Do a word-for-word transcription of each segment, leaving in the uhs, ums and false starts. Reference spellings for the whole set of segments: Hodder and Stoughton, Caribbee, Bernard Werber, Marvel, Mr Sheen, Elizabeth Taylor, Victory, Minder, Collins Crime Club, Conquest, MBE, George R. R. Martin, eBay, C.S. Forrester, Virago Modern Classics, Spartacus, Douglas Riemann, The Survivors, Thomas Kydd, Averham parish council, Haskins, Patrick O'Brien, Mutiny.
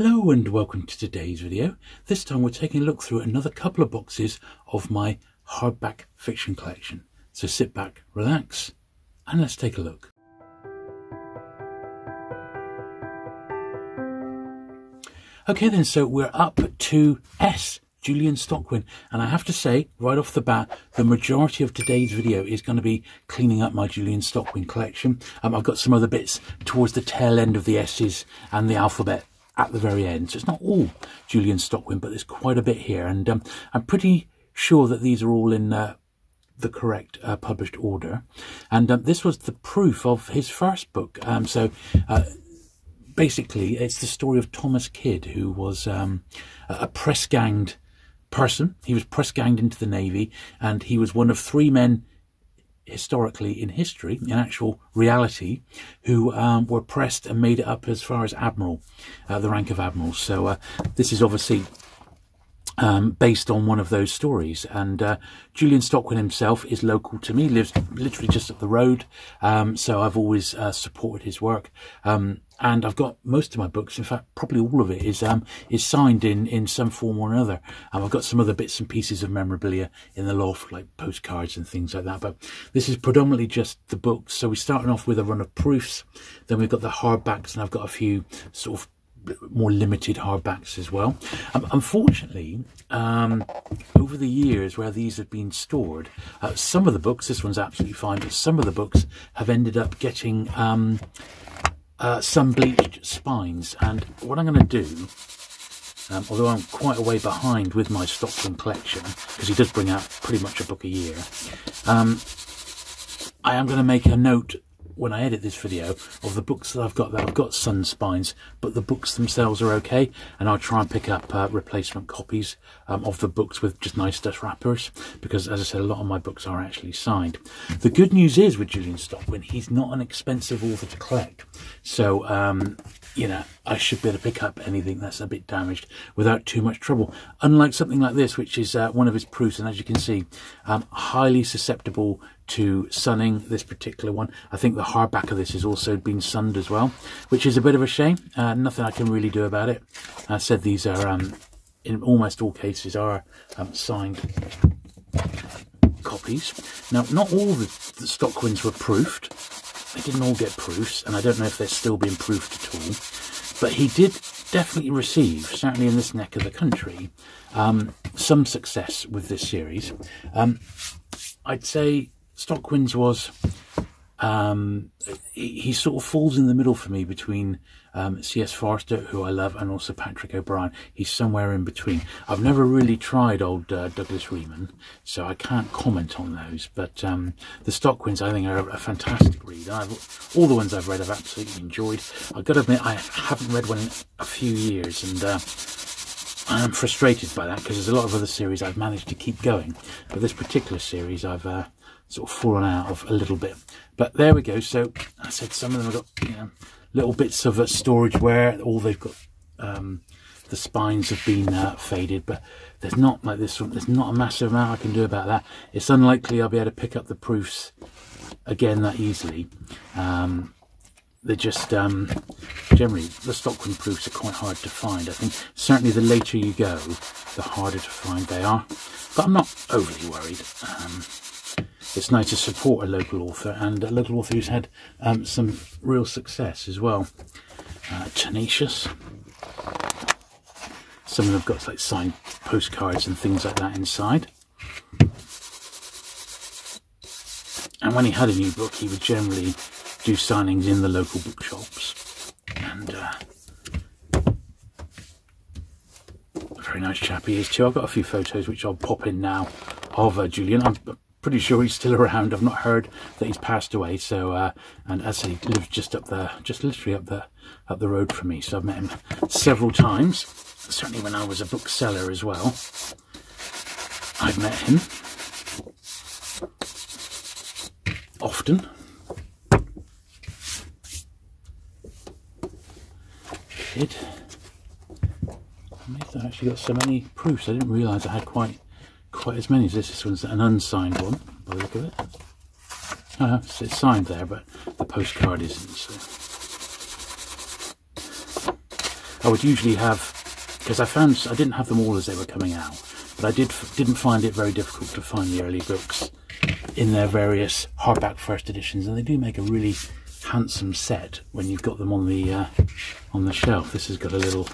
Hello and welcome to today's video. This time we're taking a look through another couple of boxes of my hardback fiction collection. So sit back, relax, and let's take a look. Okay then, so we're up to S, Julian Stockwin, and I have to say right off the bat the majority of today's video is going to be cleaning up my Julian Stockwin collection. Um, I've got some other bits towards the tail end of the S's and the alphabet at the very end, so it's not all Julian Stockwin, but there's quite a bit here, and um, I'm pretty sure that these are all in uh, the correct uh, published order. And um, this was the proof of his first book. Um, so uh, basically it's the story of Thomas Kydd, who was um, a press ganged person. He was press ganged into the Navy, and he was one of three men historically in history, in actual reality, who um, were pressed and made it up as far as admiral, uh, the rank of admiral. So uh, this is obviously um, based on one of those stories. And uh, Julian Stockwin himself is local to me, lives literally just up the road. Um, so I've always uh, supported his work. Um, and I've got most of my books, in fact, probably all of it is um, is signed in, in some form or another. Um, I've got some other bits and pieces of memorabilia in the loft, like postcards and things like that. But this is predominantly just the books. So we're starting off with a run of proofs. Then we've got the hardbacks, and I've got a few sort of more limited hardbacks as well. Um, unfortunately, um, over the years where these have been stored, uh, some of the books, this one's absolutely fine, but some of the books have ended up getting... Um, Uh, sun bleached spines. And what I'm going to do, um, although I'm quite a way behind with my Stockwin collection, because he does bring out pretty much a book a year, um, I am going to make a note when I edit this video of the books that I've got that I've got sun spines, but the books themselves are okay, and I'll try and pick up uh, replacement copies um, of the books with just nice dust wrappers, because as I said, a lot of my books are actually signed. The good news is with Julian Stockwin, he's not an expensive author to collect. So, um, you know, I should be able to pick up anything that's a bit damaged without too much trouble. Unlike something like this, which is uh, one of his proofs, and as you can see, um, highly susceptible to sunning, this particular one. I think the hardback of this has also been sunned as well, which is a bit of a shame. Uh, nothing I can really do about it. As I said, these are, um, in almost all cases, are um, signed copies. Now, not all the, the Stockwins were proofed. They didn't all get proofs, and I don't know if they're still being proofed at all, but he did definitely receive, certainly in this neck of the country, um, some success with this series. Um, I'd say Stockwin's was, um, he, he sort of falls in the middle for me between um, C S Forrester, who I love, and also Patrick O'Brien. He's somewhere in between. I've never really tried old uh, Douglas Riemann, so I can't comment on those. But um, the Stockwins, I think, are a, a fantastic read. I've, all the ones I've read I've absolutely enjoyed. I've got to admit, I haven't read one in a few years, and uh, I'm frustrated by that, because there's a lot of other series I've managed to keep going. But this particular series, I've... Uh, sort of fallen out of a little bit. But there we go. So I said some of them have got, you know, little bits of uh, storage where all they've got, um, the spines have been uh, faded, but there's not, like this one, there's not a massive amount I can do about that. It's unlikely I'll be able to pick up the proofs again that easily. Um, they're just, um, generally, the Stockwin proofs are quite hard to find. I think certainly the later you go, the harder to find they are, but I'm not overly worried. Um, It's nice to support a local author, and a local author who's had um, some real success as well. Uh, Tenacious. Some of them have got like signed postcards and things like that inside. And when he had a new book, he would generally do signings in the local bookshops. And uh, a very nice chap he is too. I've got a few photos which I'll pop in now of uh, Julian. I'm, pretty sure he's still around. I've not heard that he's passed away. So, uh, and as he lives just up there, just literally up the up the road from me, so I've met him several times. Certainly when I was a bookseller as well, I've met him often. It. I've actually got so many proofs. I didn't realise I had quite. quite as many as this. This one's an unsigned one by the look of it. Uh, it's signed there, but the postcard isn't. So. I would usually have, because I found, I didn't have them all as they were coming out, but I did, didn't find it very difficult to find the early books in their various hardback first editions, and they do make a really handsome set when you've got them on the uh, on the shelf. This has got a little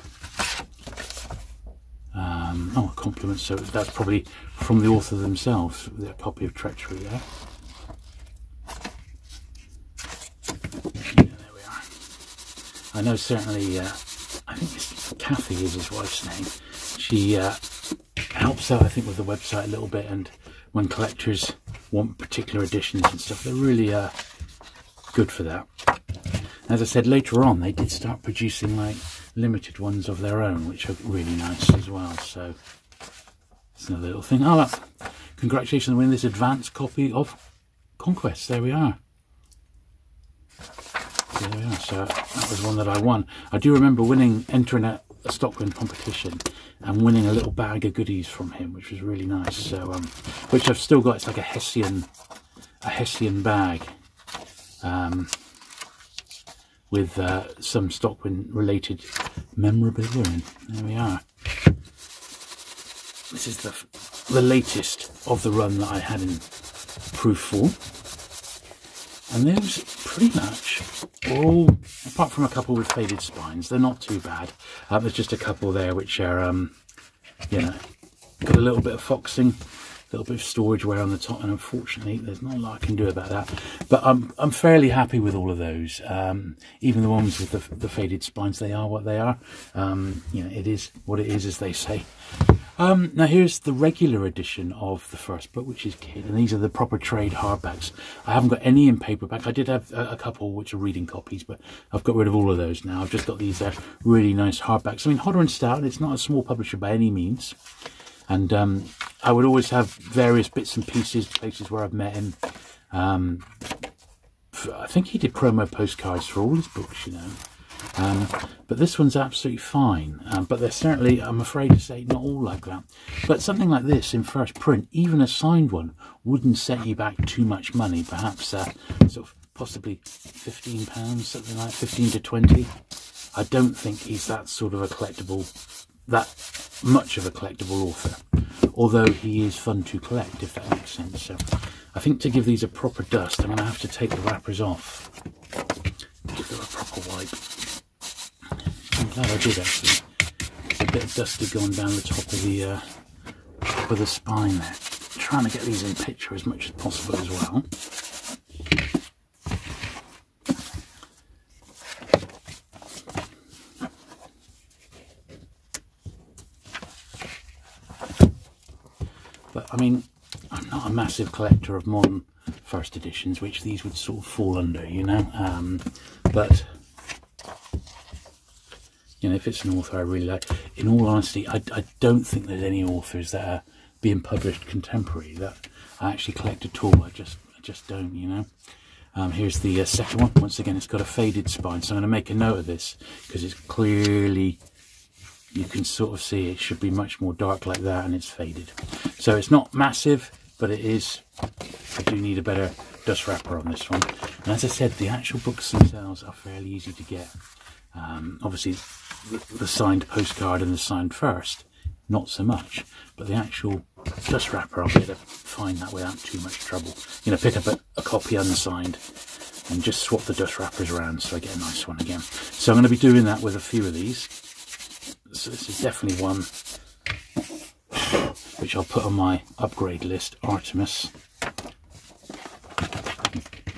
um, oh, a compliment, so that's probably from the author themselves, their copy of Treachery there. Yeah, there we are. I know certainly, uh, I think it's Kathy is his wife's name. She uh, helps out, I think, with the website a little bit, and when collectors want particular editions and stuff, they're really uh, good for that. As I said, later on they did start producing like limited ones of their own, which are really nice as well. So it's another little thing. Oh, look, congratulations on winning this advanced copy of Conquest. There we are. So there we are. So that was one that I won. I do remember winning, entering a, a Stockwin competition and winning a little bag of goodies from him, which was really nice. So, um, which I've still got. It's like a Hessian, a Hessian bag. Um, with uh, some Stockwin related memorabilia in. There we are. This is the, the latest of the run that I had in proof form, and those pretty much all, apart from a couple with faded spines, they're not too bad. Uh, there's just a couple there which are, um, you know, got a little bit of foxing, little bit of storage wear on the top, and unfortunately there's not a lot I can do about that, but I'm, I'm fairly happy with all of those. Um, even the ones with the, the faded spines, they are what they are. Um, you know, it is what it is, as they say. Um, now here's the regular edition of the first book, which is Kydd, and these are the proper trade hardbacks. I haven't got any in paperback. I did have a, a couple which are reading copies, but I've got rid of all of those now. I've just got these uh, really nice hardbacks. I mean, Hodder and Stoughton, it's not a small publisher by any means, and um, I would always have various bits and pieces, places where I've met him. Um, I think he did promo postcards for all his books, you know. Um, but this one's absolutely fine. Um, but they're certainly, I'm afraid to say, not all like that. But something like this in first print, even a signed one, wouldn't set you back too much money. Perhaps uh, sort of possibly fifteen pounds, something like fifteen to twenty. I don't think he's that sort of a collectible, that much of a collectible author, although he is fun to collect, if that makes sense. So I think to give these a proper dust, I'm going to have to take the wrappers off to give them a proper wipe. I'm glad I did, actually. There's a bit of dusty going down the top of the uh, top of the spine there. I'm trying to get these in picture as much as possible as well. But I mean, I'm not a massive collector of modern first editions, which these would sort of fall under, you know. Um, but, you know, if it's an author I really like, in all honesty, I, I don't think there's any authors that are being published contemporary that I actually collect at all. I just, I just don't, you know. Um, here's the uh, second one. Once again, it's got a faded spine, so I'm going to make a note of this because it's clearly... you can sort of see it should be much more dark like that, and it's faded. So it's not massive, but it is, I do need a better dust wrapper on this one. And as I said, the actual books themselves are fairly easy to get. Um, obviously the, the signed postcard and the signed first, not so much, but the actual dust wrapper I'll be able to find that without too much trouble. You know, pick up a, a copy unsigned and just swap the dust wrappers around so I get a nice one again. So I'm going to be doing that with a few of these. So this is definitely one which I'll put on my upgrade list, Artemis.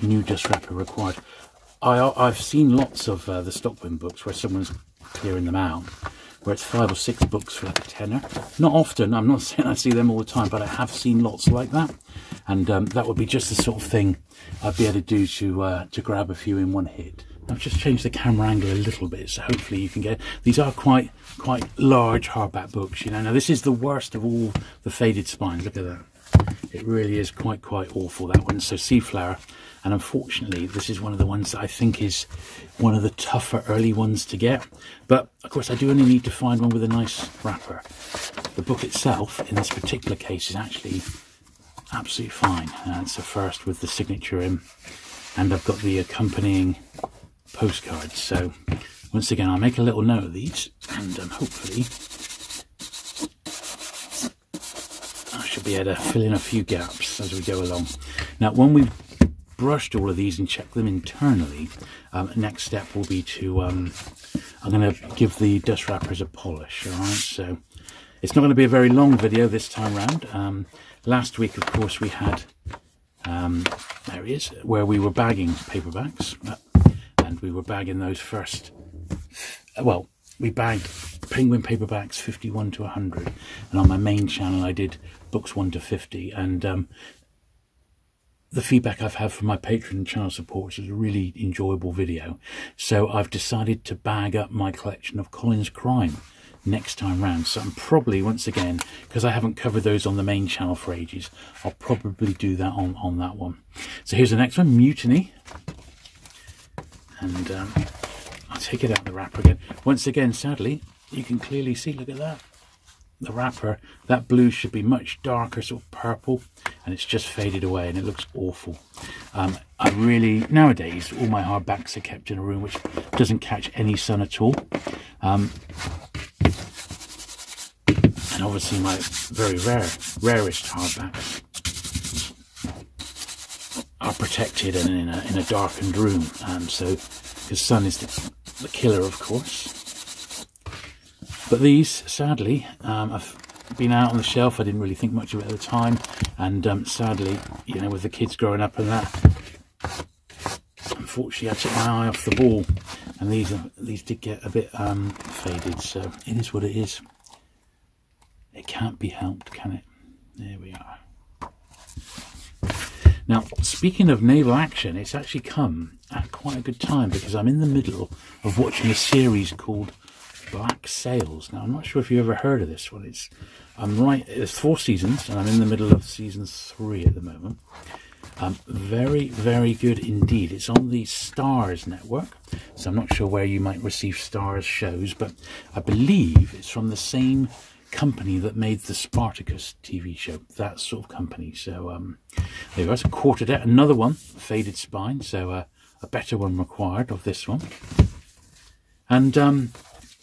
New dust wrapper required. I, I've seen lots of uh, the Stockwin books where someone's clearing them out, where it's five or six books for like a tenner. Not often, I'm not saying I see them all the time, but I have seen lots like that. And um, that would be just the sort of thing I'd be able to do to, uh, to grab a few in one hit. I've just changed the camera angle a little bit, so hopefully you can get... these are quite quite large hardback books, you know. Now this is the worst of all the faded spines. Look at that. It really is quite, quite awful, that one. So Sea Flower. And unfortunately, this is one of the ones that I think is one of the tougher early ones to get. But, of course, I do only need to find one with a nice wrapper. The book itself, in this particular case, is actually absolutely fine. Uh, it's a first with the signature in. And I've got the accompanying... postcards, so Once again, I'll make a little note of these, and um, hopefully I should be able to fill in a few gaps as we go along. Now, when we've brushed all of these and checked them internally, um, next step will be to, um, I'm going to give the dust wrappers a polish, alright? So, it's not going to be a very long video this time round. Um, last week, of course, we had, um, there it is, where we were bagging paperbacks, uh, and we were bagging those first, well, we bagged Penguin paperbacks fifty-one to one hundred, and on my main channel I did books one to fifty, and um, the feedback I've had from my Patreon and channel supporters is a really enjoyable video, so I've decided to bag up my collection of Collins Crime next time round. So I'm probably, once again, because I haven't covered those on the main channel for ages, I'll probably do that on, on that one. So here's the next one, Mutiny, and um, I'll take it out of the wrapper again. Once again, sadly, you can clearly see, look at that, the wrapper, that blue should be much darker, sort of purple, and it's just faded away and it looks awful. Um, I really, nowadays, all my hardbacks are kept in a room which doesn't catch any sun at all. Um, and obviously my very rare, rarest hardbacks are protected and in a, in a darkened room. Um, so, because sun is the, the killer, of course. But these, sadly, um, I've been out on the shelf. I didn't really think much of it at the time. And um, sadly, you know, with the kids growing up and that, unfortunately, I took my eye off the ball. And these are, these did get a bit um, faded. So it is what it is. It can't be helped, can it? There we are. Now, speaking of naval action, it's actually come at quite a good time because I'm in the middle of watching a series called Black Sails. Now, I'm not sure if you've ever heard of this one. It's, I'm right, there's four seasons, and I'm in the middle of season three at the moment. Um, very, very good indeed. It's on the Starz network, so I'm not sure where you might receive Starz shows, but I believe it's from the same company that made the Spartacus T V show, that sort of company. So, um, there you go, it's a quarterdeck, another one, faded spine, so uh, a better one required of this one. And, um,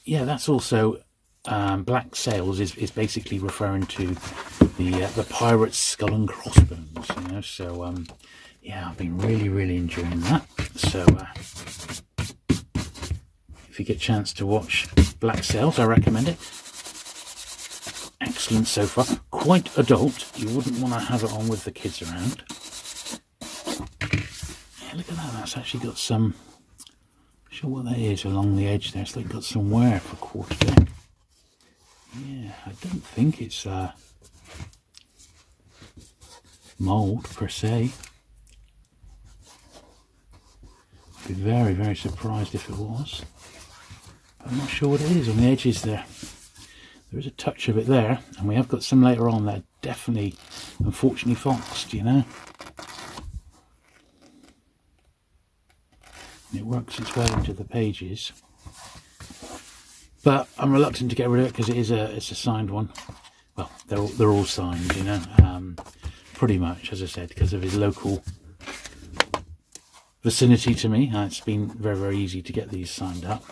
yeah, that's also um, Black Sails is, is basically referring to the uh, the pirates' skull and crossbones, you know. So um, yeah, I've been really, really enjoying that. So uh, if you get a chance to watch Black Sails, I recommend it. Excellent so far. Quite adult. You wouldn't want to have it on with the kids around. Yeah, look at that. That's actually got some. Sure what that is along the edge there, so they've got some wear for quarterdeck. Yeah, I don't think it's uh, mould per se. I'd be very, very surprised if it was. But I'm not sure what it is on the edges there. There is a touch of it there, and we have got some later on that definitely, unfortunately, foxed, you know. It works its way into the pages, but I'm reluctant to get rid of it because it is a it's a signed one. Well, they're all, they're all signed, you know, um, pretty much, as I said, because of his local vicinity to me. Uh, it's been very, very easy to get these signed up.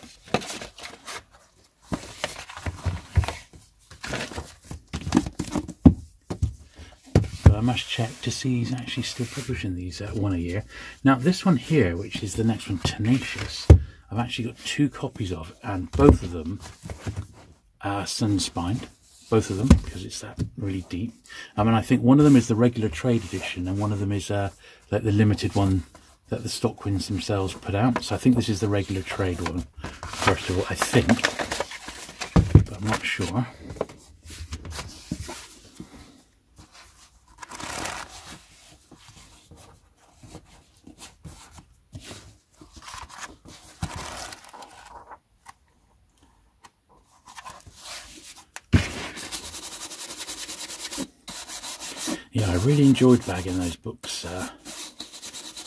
I must check to see he's actually still publishing these uh, one a year. Now this one here, which is the next one, Tenacious, I've actually got two copies of, and both of them are sunspined, both of them, because it's that really deep. I mean, I think one of them is the regular trade edition and one of them is uh, like the limited one that the Stockwins themselves put out. So I think this is the regular trade one, first of all, I think, but I'm not sure. Yeah, I really enjoyed bagging those books uh,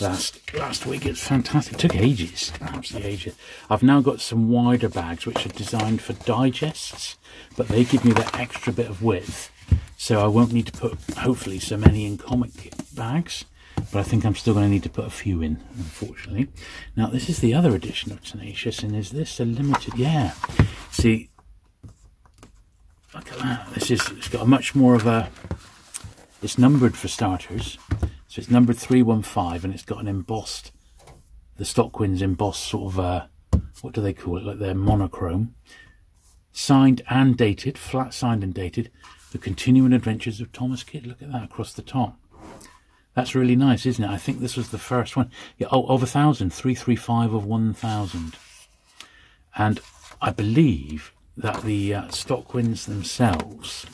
last last week. It's fantastic. It took ages, absolutely ages. I've now got some wider bags which are designed for digests, but they give me that extra bit of width, so I won't need to put, hopefully, so many in comic bags. but I think I'm still going to need to put a few in, unfortunately. Now, this is the other edition of Tenacious, and is this a limited? Yeah. See, look at that. This is, it's got a much more of a, it's numbered for starters. So it's numbered three one five, and it's got an embossed, the Stockwin's embossed sort of, uh, what do they call it, like their monochrome. Signed and dated, flat signed and dated, The Continuing Adventures of Thomas Kydd. Look at that across the top. That's really nice, isn't it? I think this was the first one. Yeah, oh, of a thousand, three three five of one thousand. And I believe that the uh, Stockwins themselves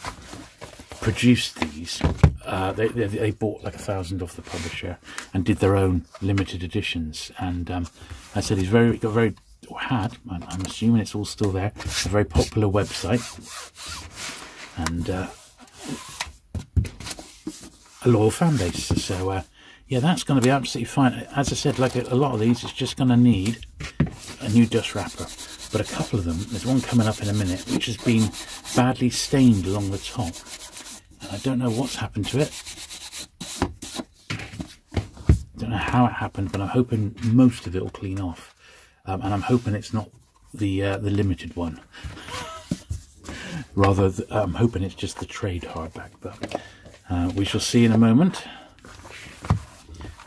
produced these. Uh, they, they, they bought like a thousand off the publisher and did their own limited editions. And um, I said he's very, got very, or had, I'm, I'm assuming it's all still there, a very popular website. And uh, a loyal fan base. So, uh, yeah, that's going to be absolutely fine. As I said, like a, a lot of these, it's just going to need a new dust wrapper. But a couple of them, there's one coming up in a minute, which has been badly stained along the top. And I don't know what's happened to it. I don't know how it happened, but I'm hoping most of it will clean off. Um, and I'm hoping it's not the uh, the limited one. Rather, th I'm hoping it's just the trade hardback, but uh, we shall see in a moment.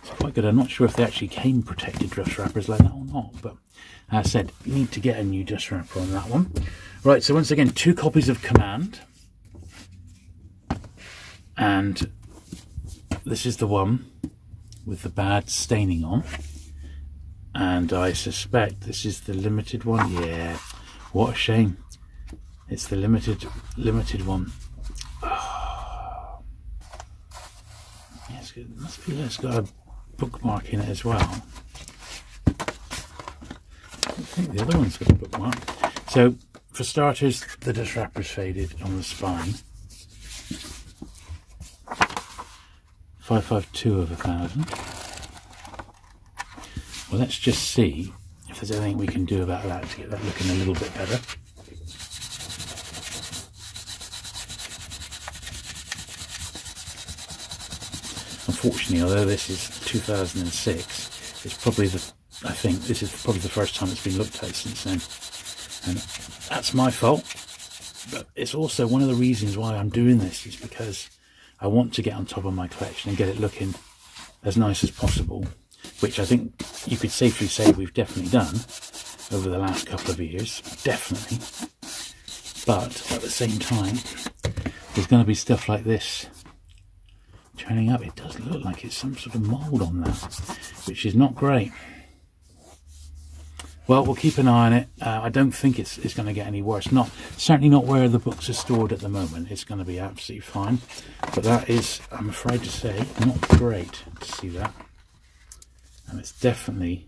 It's quite good. I'm not sure if they actually came protected dust wrappers like that or not, but as I said, you need to get a new dust wrapper on that one. Right, so once again, two copies of Command. And this is the one with the bad staining on. And I suspect this is the limited one. Yeah, what a shame. It's the limited, limited one. Oh. Yeah, it's good. It must be, it's got a bookmark in it as well. I think the other one's got a bookmark. So, for starters, the dust wrapper's faded on the spine. five five two of a thousand. Well, let's just see if there's anything we can do about that to get that looking a little bit better. Unfortunately, although this is two thousand six, it's probably the, I think this is probably the first time it's been looked at since then, and that's my fault. But it's also one of the reasons why I'm doing this, is because I want to get on top of my collection and get it looking as nice as possible, which I think you could safely say we've definitely done over the last couple of years, definitely. But at the same time, there's going to be stuff like this turning up. It does look like it's some sort of mould on that, which is not great. Well, we'll keep an eye on it. Uh, I don't think it's, it's going to get any worse. Not certainly not where the books are stored at the moment. It's going to be absolutely fine. But that is, I'm afraid to say, not great to see that. And it's definitely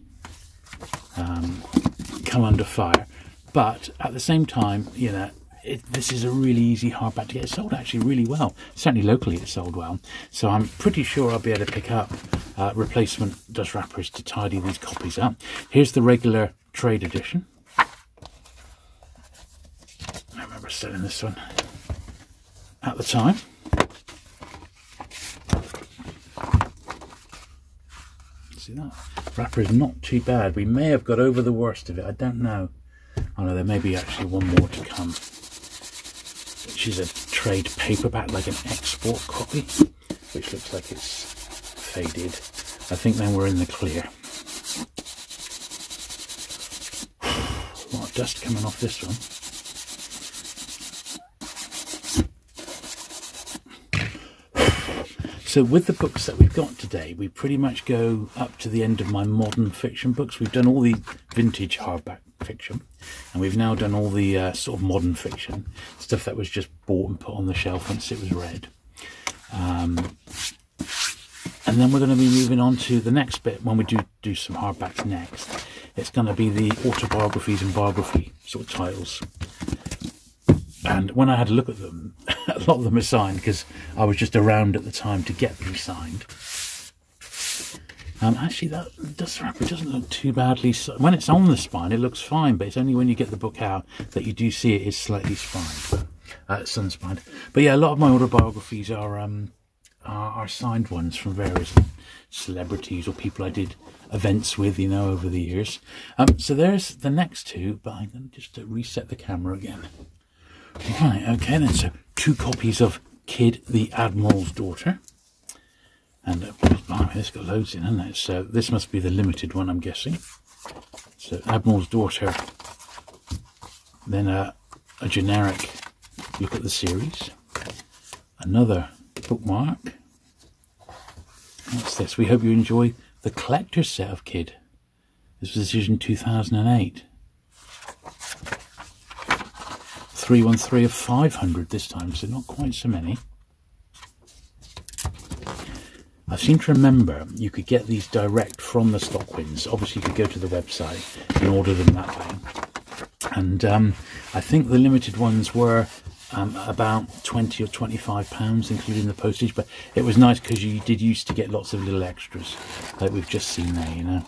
um, come under fire. But at the same time, you know, It, this is a really easy hardback to get. It sold actually really well. Certainly locally it sold well. So I'm pretty sure I'll be able to pick up uh, replacement dust wrappers to tidy these copies up. Here's the regular trade edition. I remember selling this one at the time. See that? Wrapper is not too bad. We may have got over the worst of it. I don't know. Oh no, there may be actually one more to come. Which is a trade paperback, like an export copy, which looks like it's faded. I think then we're in the clear. A lot of dust coming off this one. So with the books that we've got today, we pretty much go up to the end of my modern fiction books. We've done all the vintage hardback fiction, and we've now done all the uh, sort of modern fiction stuff that was just bought and put on the shelf once it was read, um, and then we're going to be moving on to the next bit. When we do do some hardbacks next, it's going to be the autobiographies and biography sort of titles. And when I had a look at them, a lot of them are signed because I was just around at the time to get them signed. Um, actually, that dust wrapper doesn't look too badly. When it's on the spine, it looks fine, but it's only when you get the book out that you do see it is slightly spined, uh, sun-spined. But yeah, a lot of my autobiographies are um, are, are signed ones from various celebrities or people I did events with, you know, over the years. Um, so there's the next two, but I'm going to just reset the camera again. Right, okay then, so two copies of Kydd, the Admiral's Daughter. And uh, blimey, this got loads in, hasn't it? So this must be the limited one, I'm guessing. So Admiral's Daughter, then uh, a generic look at the series, another bookmark. What's this? We hope you enjoy the collector's set of Kydd. This was edition two thousand eight. three one three of five hundred this time, so not quite so many. I seem to remember you could get these direct from the Stockwins. Obviously you could go to the website and order them that way. And um, I think the limited ones were um, about twenty or twenty-five pounds, including the postage. But it was nice because you did used to get lots of little extras like we've just seen there, you know.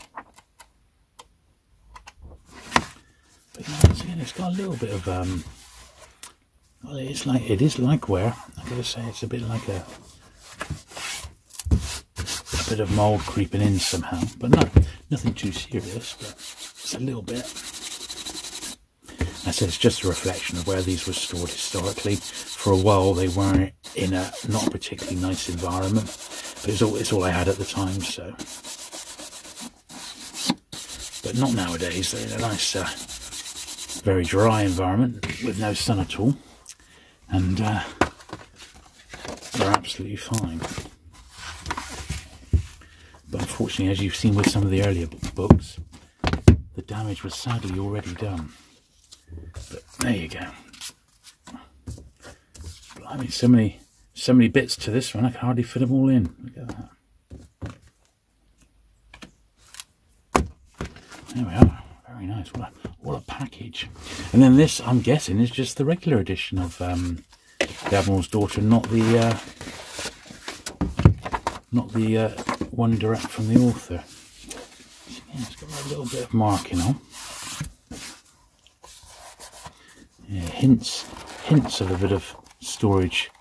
But once again, it's got a little bit of... Um, well, it's like, it is like wear. I've got to say, it's a bit like a... bit of mould creeping in somehow, but no, nothing too serious, but it's a little bit. I said it's just a reflection of where these were stored historically. For a while they weren't in a not particularly nice environment, but it's all, it's all I had at the time, so. But not nowadays, they're in a nice, uh, very dry environment with no sun at all, and uh, they're absolutely fine. But unfortunately, as you've seen with some of the earlier books, the damage was sadly already done. But there you go. Blimey, so many, so many bits to this one, I can hardly fit them all in. Look at that. There we are. Very nice. What a, what a package. And then this, I'm guessing, is just the regular edition of um, The Admiral's Daughter, not the... Uh, not the... Uh, one direct from the author. So yeah, it's got a little bit of marking on. Yeah, hints, hints of a bit of storage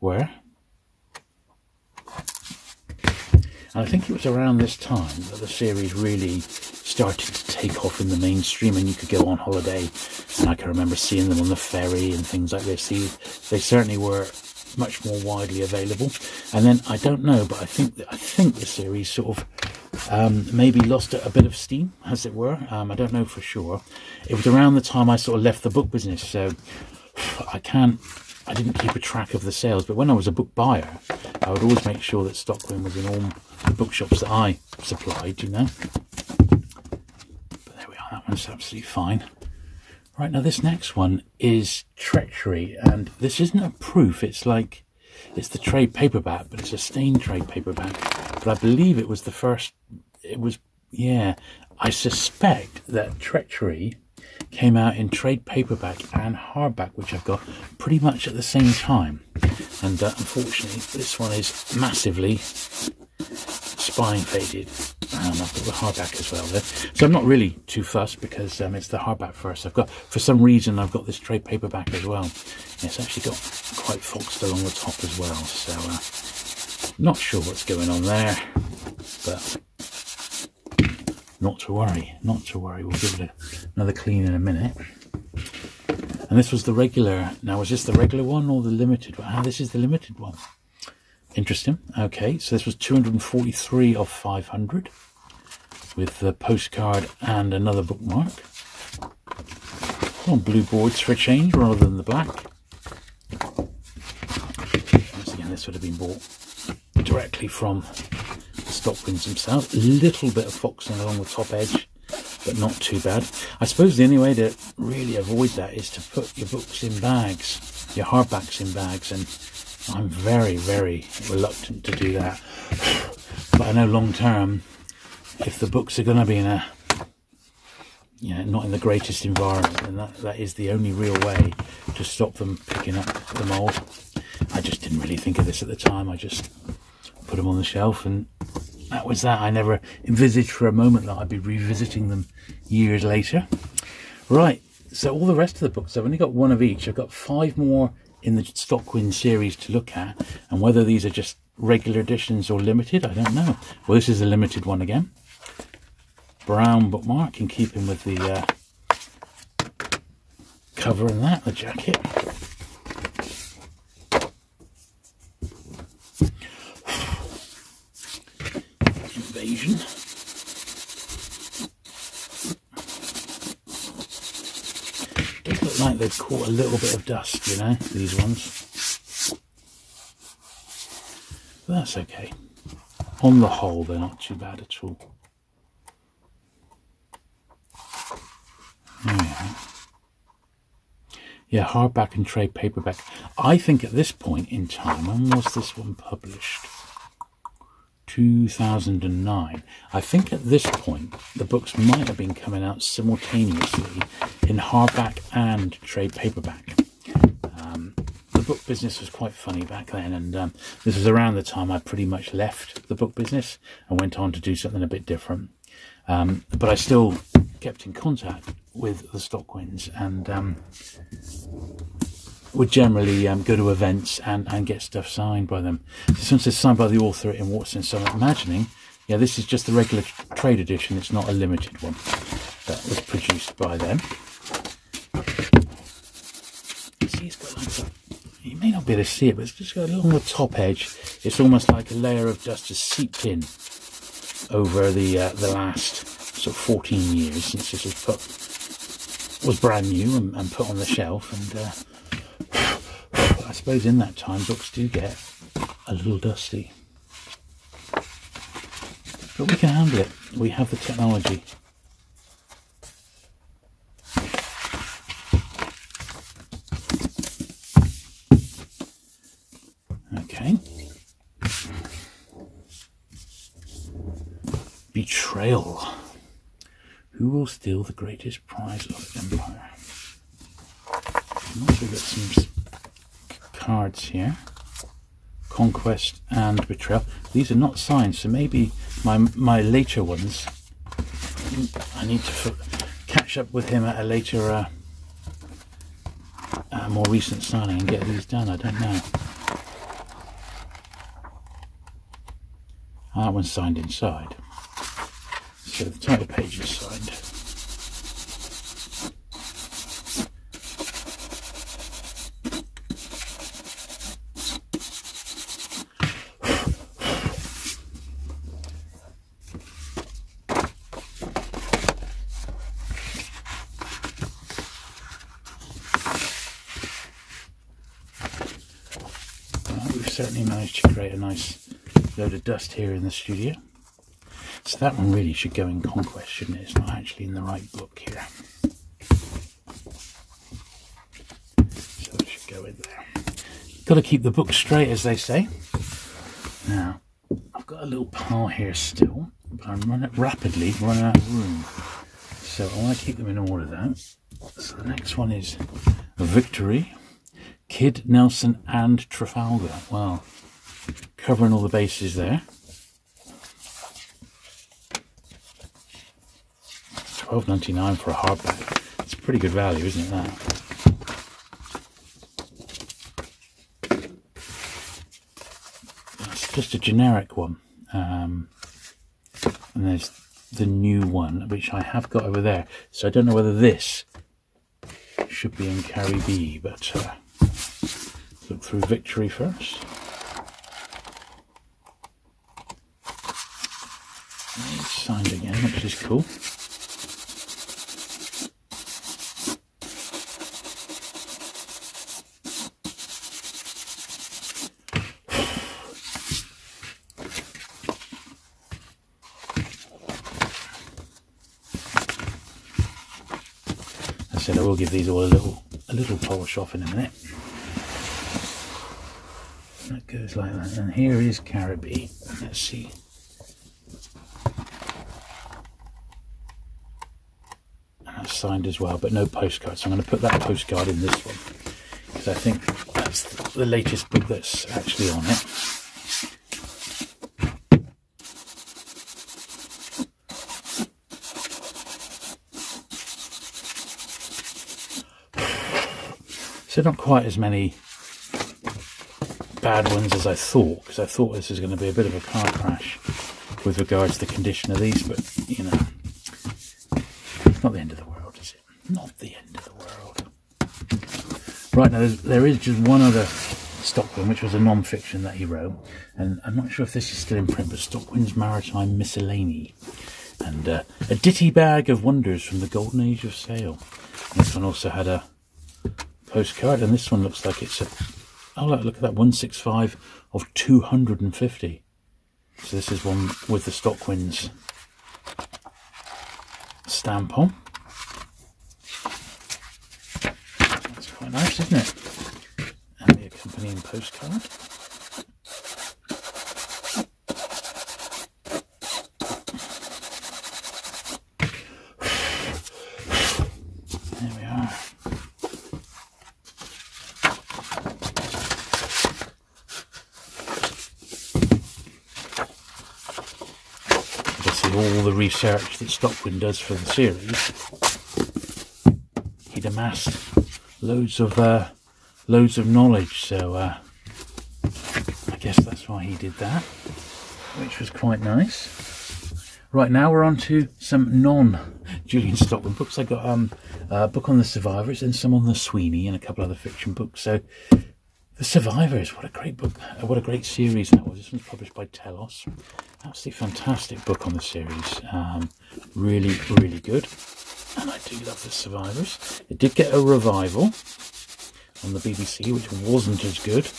wear. And I think it was around this time that the series really started to take off in the mainstream, and you could go on holiday, and I can remember seeing them on the ferry and things like this. They, they certainly were much more widely available. And then I don't know, but I think I think the series sort of um, maybe lost a, a bit of steam, as it were. Um, I don't know for sure. It was around the time I sort of left the book business, so I can't. I didn't keep a track of the sales. But when I was a book buyer, I would always make sure that Stockwin was in all the bookshops that I supplied, you know. But there we are. That one's absolutely fine. Right, now this next one is Treachery, and this isn't a proof, it's like, it's the trade paperback, but it's a stained trade paperback. But I believe it was the first, it was, yeah, I suspect that Treachery came out in trade paperback and hardback, which I've got pretty much at the same time. And uh, unfortunately, this one is massively spine faded. Um, I've got the hardback as well there, so I'm not really too fussed because um, it's the hardback first. I've got, for some reason, I've got this trade paperback as well. It's actually got quite foxed along the top as well, so uh, not sure what's going on there, but not to worry, not to worry. We'll give it a, another clean in a minute. And this was the regular. Now, was this the regular one or the limited one? Ah, this is the limited one. Interesting. Okay, so this was two hundred forty-three of five hundred with the postcard and another bookmark on blue boards for a change rather than the black. Once again, this would have been bought directly from the Stockwins themselves. A little bit of foxing along the top edge, but not too bad. I suppose the only way to really avoid that is to put your books in bags, your hardbacks in bags, and I'm very, very reluctant to do that. But I know long term, if the books are going to be in a, you know, not in the greatest environment, then that, that is the only real way to stop them picking up the mould. I just didn't really think of this at the time. I just put them on the shelf and that was that. I never envisaged for a moment that I'd be revisiting them years later. Right, so all the rest of the books, I've only got one of each. I've got five more in the Stockwin series to look at, and whether these are just regular editions or limited, I don't know. Well, this is a limited one again. Brown bookmark, in keeping with the uh, cover and that, the jacket. Invasion. Does look like they've caught a little bit of dust, you know, these ones. But that's okay. On the whole, they're not too bad at all. Yeah. yeah, hardback and trade paperback. I think at this point in time, when was this one published? two thousand nine. I think at this point, the books might have been coming out simultaneously in hardback and trade paperback. Um, the book business was quite funny back then, and um, this was around the time I pretty much left the book business and went on to do something a bit different. Um, but I still kept in contact with the Stockwins, and um, would generally um, go to events and, and get stuff signed by them. This one says signed by the author in Watson, so I'm imagining, yeah, this is just the regular trade edition, it's not a limited one, that was produced by them. You see, it's got like a, you may not be able to see it, but it's just got along the top edge, it's almost like a layer of dust has seeped in over the uh, the last sort of fourteen years since this was put, was brand new and, and put on the shelf, and uh, I suppose in that time books do get a little dusty, but we can handle it, we have the technology. Okay, Betrayal. Who will steal the greatest prize of empire? I'm not sure, we've got some cards here. Conquest and Betrayal. These are not signed, so maybe my my later ones, I need to catch up with him at a later, uh, a more recent signing and get these done. I don't know. That one's signed inside. So the title page is signed. Well, we've certainly managed to create a nice load of dust here in the studio. So that one really should go in Conquest, shouldn't it? It's not actually in the right book here. So it should go in there. Got to keep the book straight, as they say. Now, I've got a little pile here still, but I'm running, rapidly running out of room. So I want to keep them in order, though. So the next one is Victory, Kydd, Nelson and Trafalgar. Wow, covering all the bases there. twelve ninety-nine for a hardback. It's a pretty good value, isn't it, that? That's just a generic one. Um, and there's the new one, which I have got over there. So I don't know whether this should be in Caribbee, but uh, look through Victory first. And it's signed again, which is cool. We'll give these all a little a little polish off in a minute. That goes like that, and here is Caribbee. Let's see. And that's signed as well, but no postcard. So I'm going to put that postcard in this one, because I think that's the latest book that's actually on it. So not quite as many bad ones as I thought, because I thought this was going to be a bit of a car crash with regards to the condition of these, but, you know, it's not the end of the world, is it? Not the end of the world. Right, now, there is just one other Stockwin, which was a non-fiction that he wrote, and I'm not sure if this is still in print, but Stockwin's Maritime Miscellany, and uh, a ditty bag of wonders from the golden age of sail. And this one also had a postcard, and this one looks like it's a, oh look, look at that, one sixty-five of two hundred fifty. So this is one with the Stockwin's stamp on. That's quite nice, isn't it? And the accompanying postcard. Research that Stockwin does for the series, he'd amassed loads of uh, loads of knowledge, so uh, I guess that's why he did that, which was quite nice. Right, now we're on to some non-Julian Stockwin books. I got um, a book on the Survivors and some on the Sweeney and a couple other fiction books. So The Survivors, what a great book, what a great series that was. This one's published by Telos. Absolutely fantastic book on the series. Um, really, really good. And I do love The Survivors. It did get a revival on the B B C, which wasn't as good.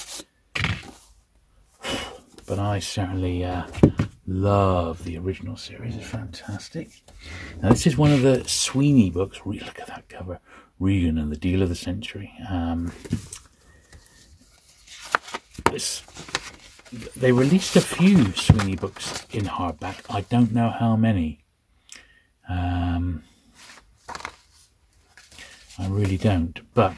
But I certainly uh, love the original series. It's fantastic. Now, this is one of the Sweeney books. Look at that cover. Regan and the Deal of the Century. Um... This, they released a few Sweeney books in hardback. I don't know how many. Um, I really don't. But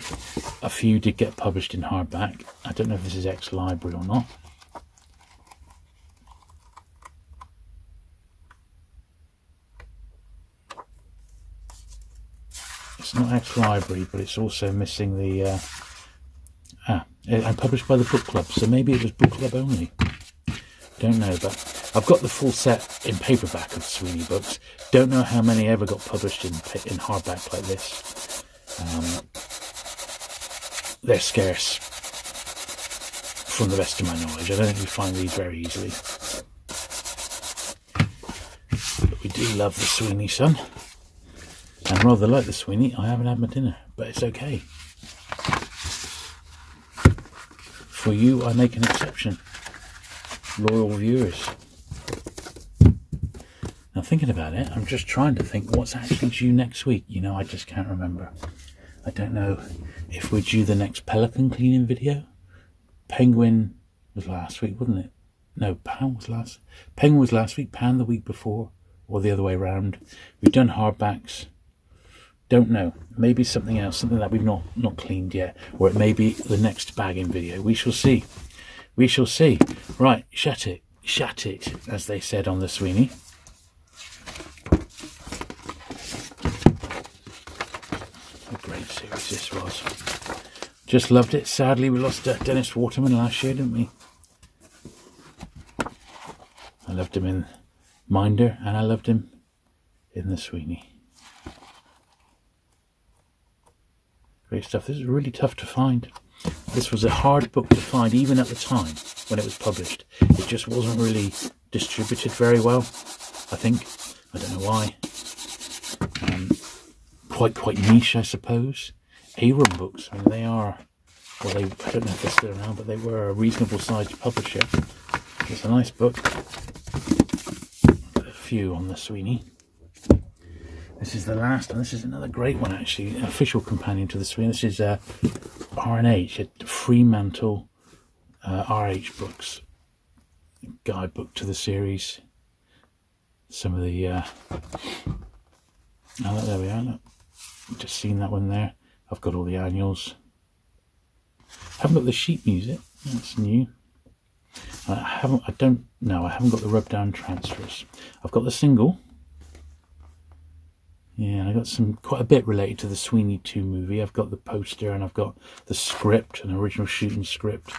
a few did get published in hardback. I don't know if this is ex-library or not. It's not ex-library, but it's also missing the... Uh, Ah, and published by the book club, so maybe it was book club only. Don't know, but I've got the full set in paperback of Sweeney books. Don't know how many ever got published in in hardback like this. Um, they're scarce, from the best of my knowledge. I don't think you find these very easily. But we do love the Sweeney, son. And rather like the Sweeney, I haven't had my dinner, but it's okay. For you, I make an exception, loyal viewers. Now, thinking about it, I'm just trying to think what's actually due next week. You know, I just can't remember. I don't know if we're due the next pelican cleaning video. Penguin was last week, wasn't it? No, Pan was last. Penguin was last week, Pan the week before, or the other way around. We've done hardbacks. Don't know. Maybe something else, something that we've not not cleaned yet, or it may be the next bagging video. We shall see. We shall see. Right, shut it, shut it, as they said on the Sweeney. A great series this was. Just loved it. Sadly, we lost uh, Dennis Waterman last year, didn't we? I loved him in Minder, and I loved him in the Sweeney. Great stuff. This is really tough to find. This was a hard book to find, even at the time when it was published. It just wasn't really distributed very well, I think. I don't know why. Um, quite, quite niche, I suppose. Arum Books, I mean, they are, well, they, I don't know if they're still around, but they were a reasonable-sized publisher. It's a nice book. Got a few on the Sweeney. This is the last, and this is another great one, actually, an official companion to the Sweeney. This is uh, R and H, a Fremantle uh, R H Books guidebook to the series. Some of the... Uh... Oh, look, there we are, look. I've just seen that one there. I've got all the annuals. Haven't got the sheet music. That's new. I haven't, I don't, no, I haven't got the rub-down transfers. I've got the single. Yeah, and I got some, quite a bit related to the Sweeney two movie. I've got the poster and I've got the script, an original shooting script.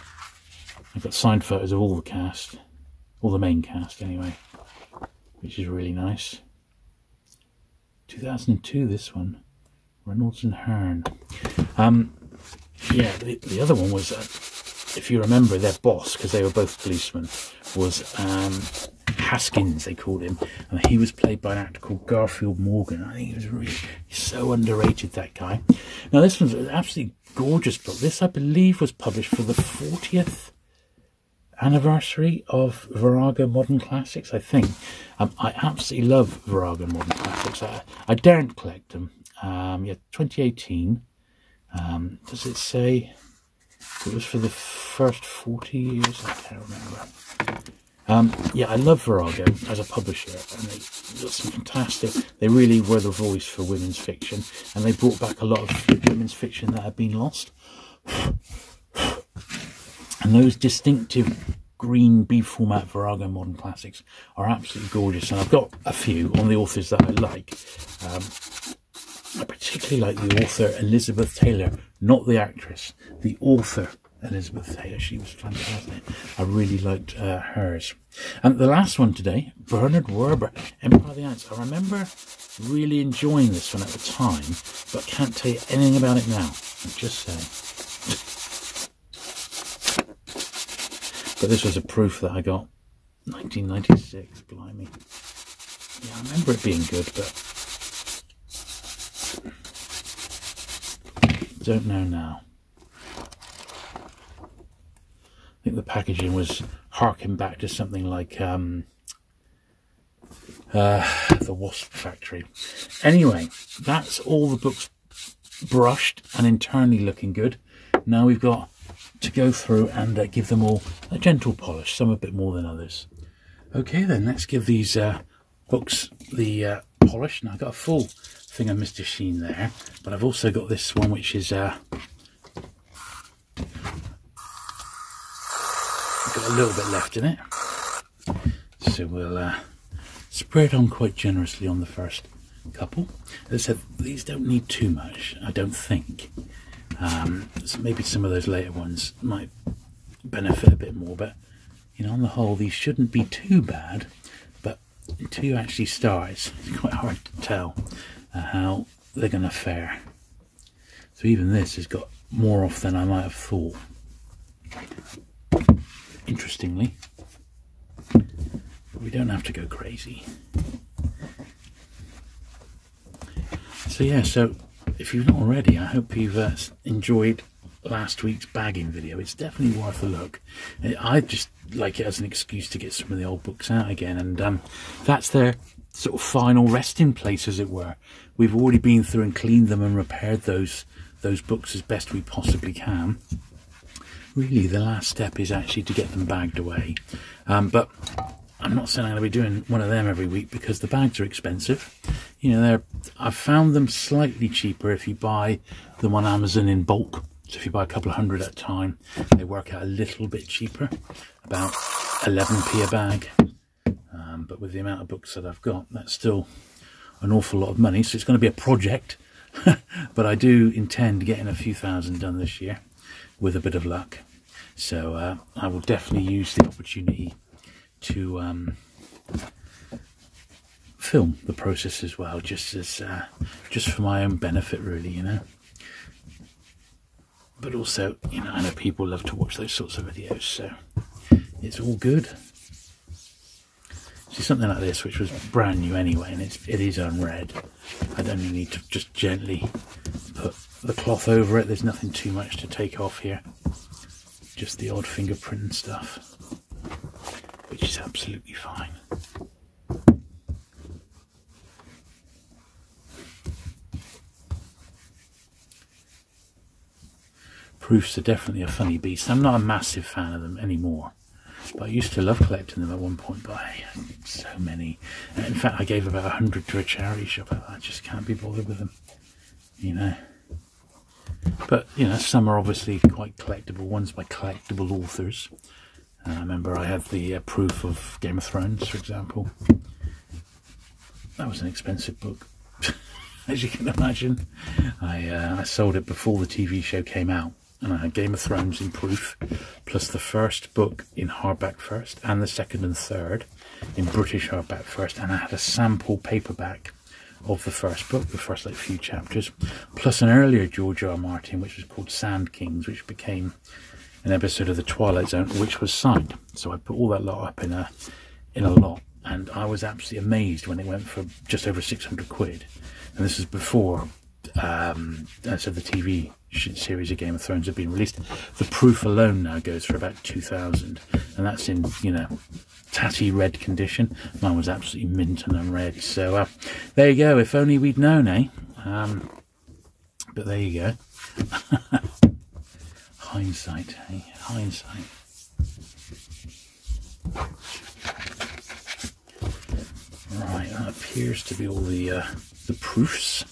I've got signed photos of all the cast, or the main cast anyway, which is really nice. two thousand two, this one, Reynolds and Hearn. Um, yeah, the, the other one was, uh, if you remember, their boss, because they were both policemen, was um, Haskins, they called him, and he was played by an actor called Garfield Morgan. I think he was really so underrated, that guy. Now this one's an absolutely gorgeous book. This, I believe, was published for the fortieth anniversary of Virago Modern Classics, I think. Um, I absolutely love Virago Modern Classics. I, I daren't collect them. Um, yeah, twenty eighteen. Um, does it say it was for the first forty years? I can't remember. Um, yeah, I love Virago as a publisher, and they got some fantastic. They really were the voice for women's fiction, and they brought back a lot of women's fiction that had been lost. And those distinctive green B-format Virago Modern Classics are absolutely gorgeous. And I've got a few on the authors that I like. Um, I particularly like the author Elizabeth Taylor, not the actress, the author Elizabeth Taylor. She was fantastic. I really liked uh, hers. And the last one today, Bernard Werber, Empire of the Ants. I remember really enjoying this one at the time, but can't tell you anything about it now. I'm just saying. But this was a proof that I got, nineteen ninety-six, blimey. Yeah, I remember it being good, but don't know now. I think the packaging was harking back to something like um, uh, the Wasp Factory. Anyway, that's all the books brushed and internally looking good. Now we've got to go through and uh, give them all a gentle polish, some a bit more than others. Okay then, let's give these uh, books the uh, polish. Now I've got a full thing of Mr Sheen there, but I've also got this one which is uh, got a little bit left in it, so we'll uh, spread on quite generously on the first couple. As I said, these don't need too much, I don't think. Um, so maybe some of those later ones might benefit a bit more, but you know, on the whole, these shouldn't be too bad. But until you actually start, it's quite hard to tell uh, how they're going to fare. So even this has got more off than I might have thought. Interestingly, we don't have to go crazy. So yeah, so if you've not already, I hope you've uh, enjoyed last week's bagging video. It's definitely worth a look. I just like it as an excuse to get some of the old books out again, and um, that's their sort of final resting place, as it were. We've already been through and cleaned them and repaired those those books as best we possibly can. Really, the last step is actually to get them bagged away. Um, but I'm not saying I'm going to be doing one of them every week, because the bags are expensive. You know, they're, I've found them slightly cheaper if you buy them on Amazon in bulk. So if you buy a couple of hundred at a time, they work out a little bit cheaper, about eleven p a bag. Um, but with the amount of books that I've got, that's still an awful lot of money. So it's going to be a project, but I do intend getting a few thousand done this year with a bit of luck. So uh, I will definitely use the opportunity to um, film the process as well, just as uh, just for my own benefit, really, you know. But also, you know, I know people love to watch those sorts of videos, so it's all good. See, something like this, which was brand new anyway, and it's, it is unread. I don't really need to just gently put the cloth over it. There's nothing too much to take off here, just the odd fingerprint and stuff, which is absolutely fine. Proofs are definitely a funny beast. I'm not a massive fan of them anymore, but I used to love collecting them at one point, but I had so many. And in fact, I gave about a hundred to a charity shop. I just can't be bothered with them, you know. But, you know, some are obviously quite collectible ones by collectible authors. And I remember I had the uh, proof of Game of Thrones, for example. That was an expensive book, as you can imagine. I, uh, I sold it before the T V show came out, uh, Game of Thrones in proof, plus the first book in hardback first, and the second and third in British hardback first, and I had a sample paperback of the first book, the first like few chapters, plus an earlier George R. R. Martin, which was called Sand Kings, which became an episode of The Twilight Zone, which was signed. So I put all that lot up in a in a lot, and I was absolutely amazed when it went for just over six hundred quid. And this is before um so the T V series of Game of Thrones had been released. The proof alone now goes for about two thousand, and that's in, you know, tatty red condition. Mine was absolutely mint and unread. So uh, there you go. If only we'd known, eh? Um, but there you go. Hindsight, eh? Hindsight. Right, that appears to be all the uh, the proofs.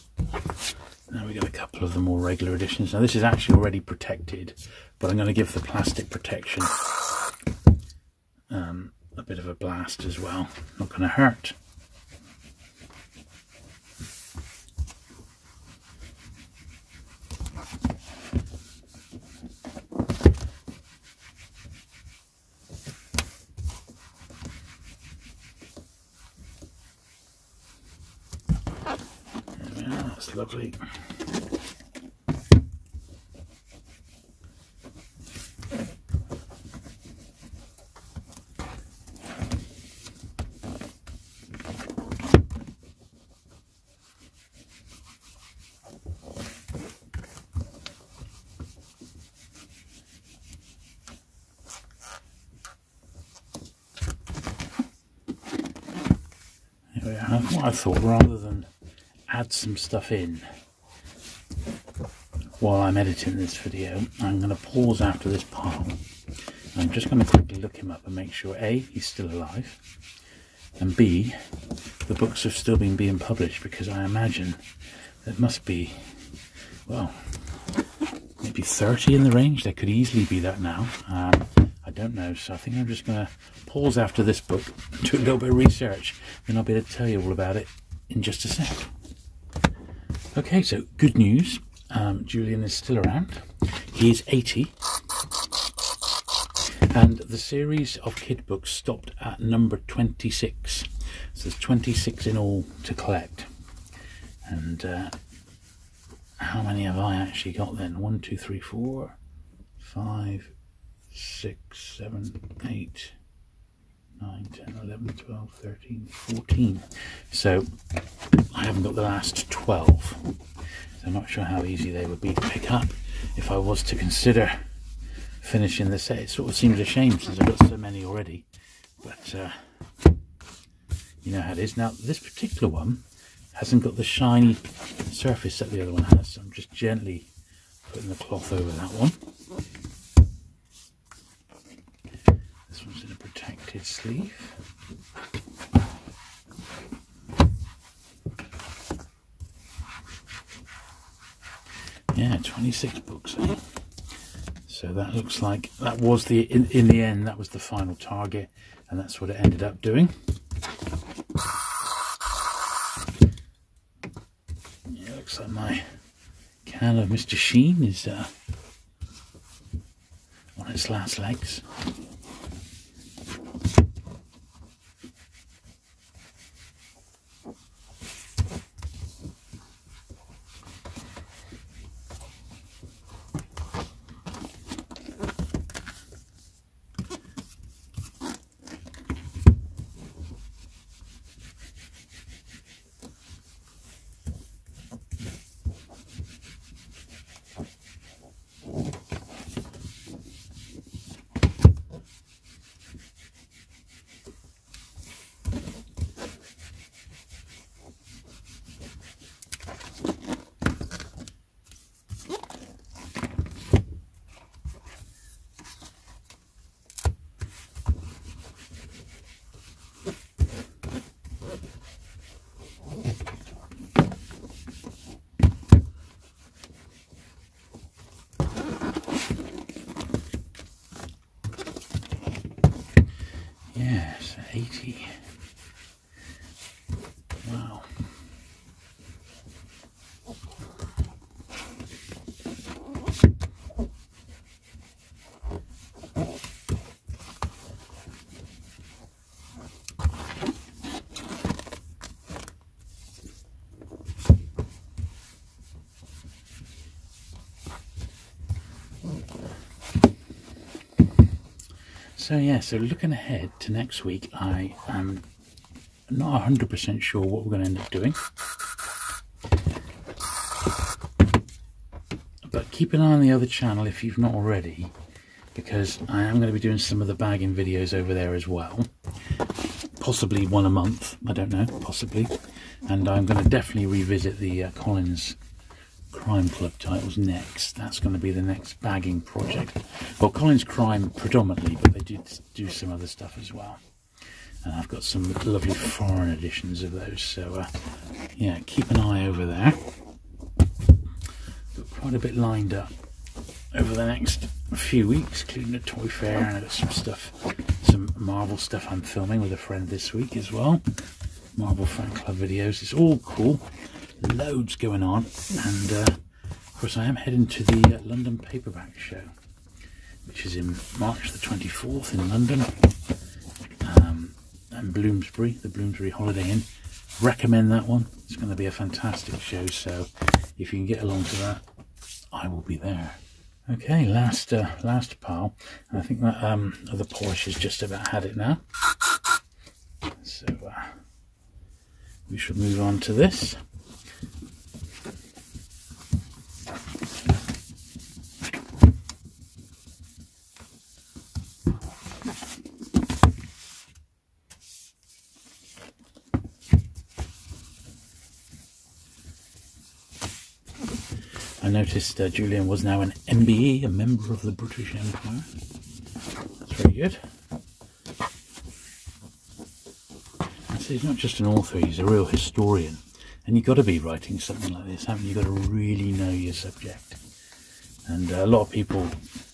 Now we got a couple of the more regular editions. Now this is actually already protected, but I'm going to give the plastic protection um, a bit of a blast as well. Not going to hurt. Lovely. Here we are. What I thought, rather than add some stuff in while I'm editing this video, I'm going to pause after this pile. I'm just going to quickly look him up and make sure A, he's still alive, and B, the books have still been being published, because I imagine there must be, well, maybe thirty in the range. There could easily be that now. Um, I don't know, so I think I'm just going to pause after this book, do a little bit of research, and I'll be able to tell you all about it in just a sec. Okay, so good news, um, Julian is still around. He is eighty, and the series of Kydd books stopped at number twenty-six, so there's twenty-six in all to collect. And uh, how many have I actually got then? one, two, three, four, five, six, seven, eight, nine, ten, eleven, twelve, thirteen, fourteen. So I haven't got the last twelve, so I'm not sure how easy they would be to pick up if I was to consider finishing the set. It sort of seems a shame since I've got so many already, but uh, you know how it is. Now this particular one hasn't got the shiny surface that the other one has, so I'm just gently putting the cloth over that one. This one's in a protected sleeve. Yeah, twenty-six books, eh? So that looks like that was the in, in the end that was the final target, and that's what it ended up doing. Yeah, looks like my can of Mr Sheen is uh, on its last legs. So yeah, so looking ahead to next week, I am not one hundred percent sure what we're going to end up doing. But keep an eye on the other channel if you've not already, because I am going to be doing some of the bagging videos over there as well. Possibly one a month, I don't know, possibly. And I'm going to definitely revisit the uh, Collins Crime Club titles next. That's going to be the next bagging project. Well, Collins Crime predominantly, but they do do some other stuff as well. And I've got some lovely foreign editions of those, so uh, yeah, keep an eye over there. Got quite a bit lined up over the next few weeks, including a toy fair, and I've got some stuff, some Marvel stuff I'm filming with a friend this week as well. Marvel fan club videos, it's all cool. Loads going on, and uh, of course I am heading to the uh, London Paperback Show, which is in March the twenty-fourth in London, um, and Bloomsbury, the Bloomsbury Holiday Inn. Recommend that one, it's going to be a fantastic show, so if you can get along to that, I will be there. Okay, last uh, last pile, and I think that um, other Porsche has just about had it now, so uh, we should move on to this. I noticed uh, Julian was now an M B E, a member of the British Empire. That's very good. So he's not just an author, he's a real historian. And you've got to be writing something like this, haven't you? You've got to really know your subject. And uh, a lot of people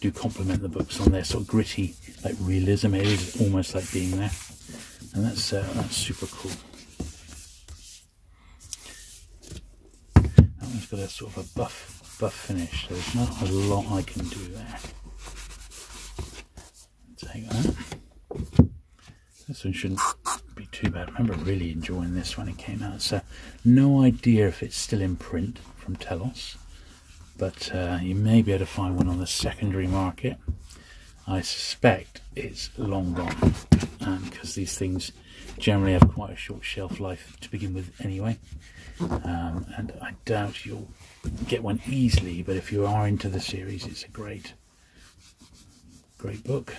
do compliment the books on their sort of gritty, like realism. It is almost like being there. And that's, uh, that's super cool. That one's got a sort of a buff. buff finish, so there's not a lot I can do there. Take that. This one shouldn't be too bad. I remember really enjoying this when it came out, so no idea if it's still in print from Telos, but uh, you may be able to find one on the secondary market. I suspect it's long gone, because um, these things generally have quite a short shelf life to begin with anyway, um, and I doubt you'll get one easily, but if you are into the series, it's a great great book.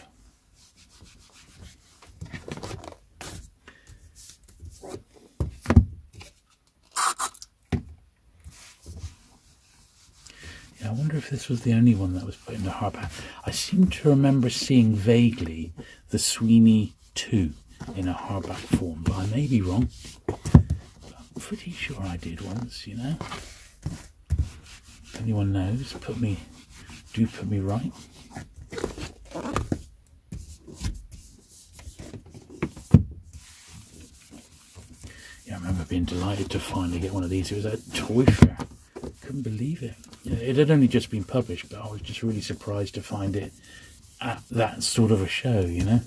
Yeah, I wonder if this was the only one that was put into hardback. I seem to remember seeing vaguely The Sweeney two in a hardback form, but I may be wrong. I'm pretty sure I did once, you know. If anyone knows, put me, do put me right. Yeah, I remember being delighted to finally get one of these. It was at a toy fair. Couldn't believe it. It had only just been published, but I was just really surprised to find it at that sort of a show, you know.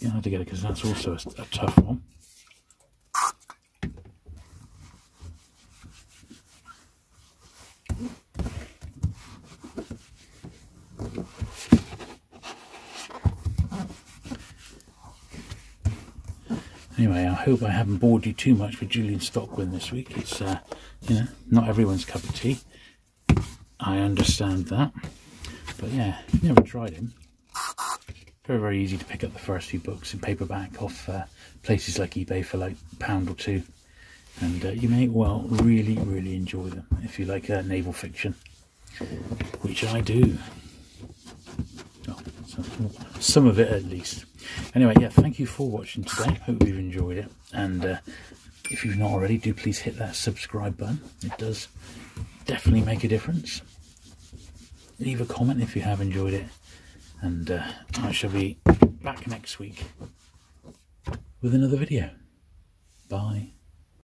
You had to get it because that's also a, a tough one. Anyway, I hope I haven't bored you too much with Julian Stockwin this week. It's, uh, you know, not everyone's cup of tea. I understand that. But yeah, if you've never tried him, very, very easy to pick up the first few books in paperback off uh, places like eBay for like a pound or two. And uh, you may well really, really enjoy them if you like uh, naval fiction, which I do. Oh, some of it at least. Anyway, yeah, thank you for watching today. Hope you've enjoyed it, and uh, if you've not already, do please hit that subscribe button. It does definitely make a difference. Leave a comment if you have enjoyed it, and uh, I shall be back next week with another video. Bye.